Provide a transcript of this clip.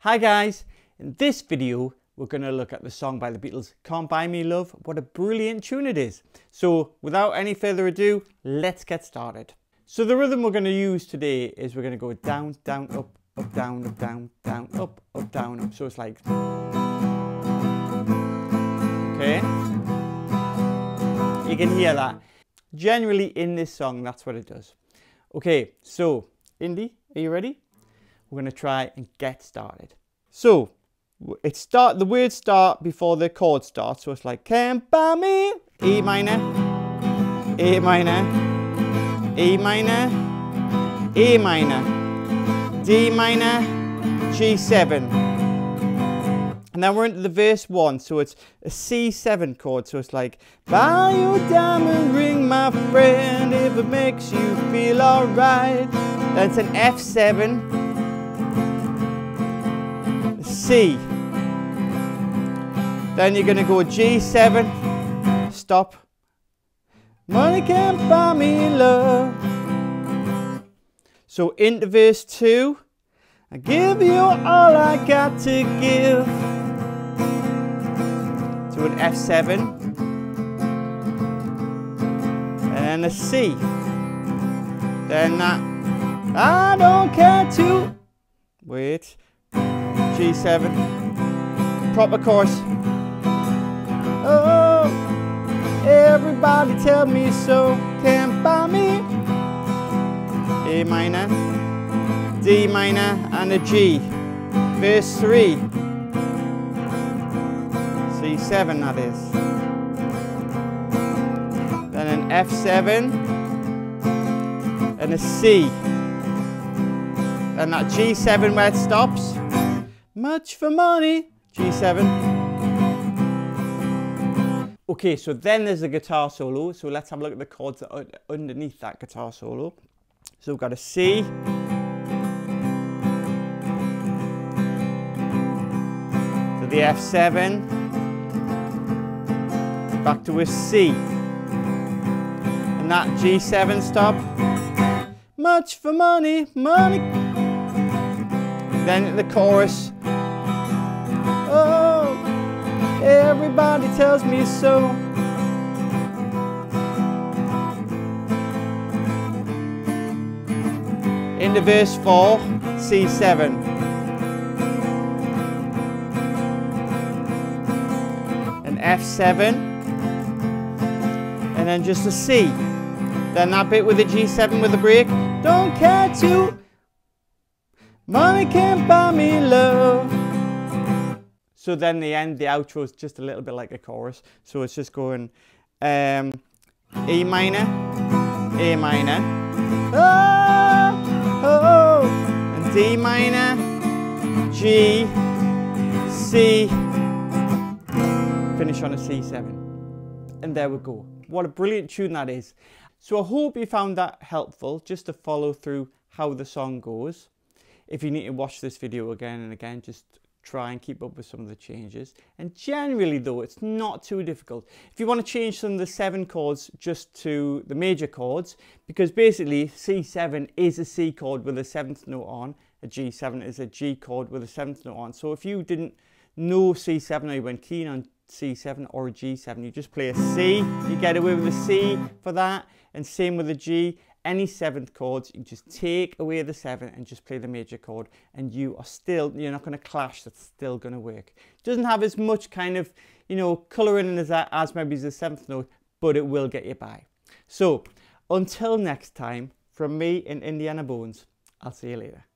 Hi guys, in this video we're going to look at the song by the Beatles, Can't Buy Me Love. What a brilliant tune it is. So without any further ado, let's get started. So the rhythm we're going to use today is we're going to go down, down, up, down, up, down, up. So it's like... okay. You can hear that. Generally in this song, that's what it does. Okay, so Indy, are you ready? We're going to try and get started. So it start, the words start before the chord starts, so it's like can't buy me, E minor, A minor, E minor, A minor, D minor, G7. And then we're into the verse 1, so it's a C7 chord, so it's like buy your diamond ring, my friend, if it makes you feel alright. Then it's an F7. C. Then you're going to go G7, stop. Money can't buy me love. So into verse 2, I give you all I got to give. So an F7 and a C. Then that I don't care to wait. G7, proper chorus. Oh, everybody tell me so, can't buy me. A minor, D minor, and a G. Verse 3, C7 that is. Then an F7, and a C. Then that G7 where it stops. Much for money, G7. Okay, so then there's the guitar solo. So let's have a look at the chords that are underneath that guitar solo. So we've got a C, to the F7, back to a C, and that G7 stop. Much for money, money. Then the chorus. Oh, everybody tells me so. Into verse 4, C7. An F7. And then just a C. Then that bit with the G7 with the break. Don't care to. Money can't buy me love. So then the end, the outro is just a little bit like a chorus. So it's just going E minor, A minor, oh, oh, and D minor, G, C, finish on a C7. And there we go. What a brilliant tune that is. So I hope you found that helpful, just to follow through how the song goes. If you need to watch this video again and again, just try and keep up with some of the changes. And generally though, it's not too difficult. If you want to change some of the 7 chords just to the major chords, because basically C7 is a C chord with a 7th note on, a G7 is a G chord with a 7th note on. So if you didn't know C7 or you weren't keen on C7 or a G7, you just play a C, you get away with a C for that, and same with a G. Any 7th chords, you just take away the 7 and just play the major chord, and you are still, you're not going to clash, that's still going to work. It doesn't have as much kind of, you know, colouring as maybe the 7th note, but it will get you by. So, until next time, from me in Indiana Bones, I'll see you later.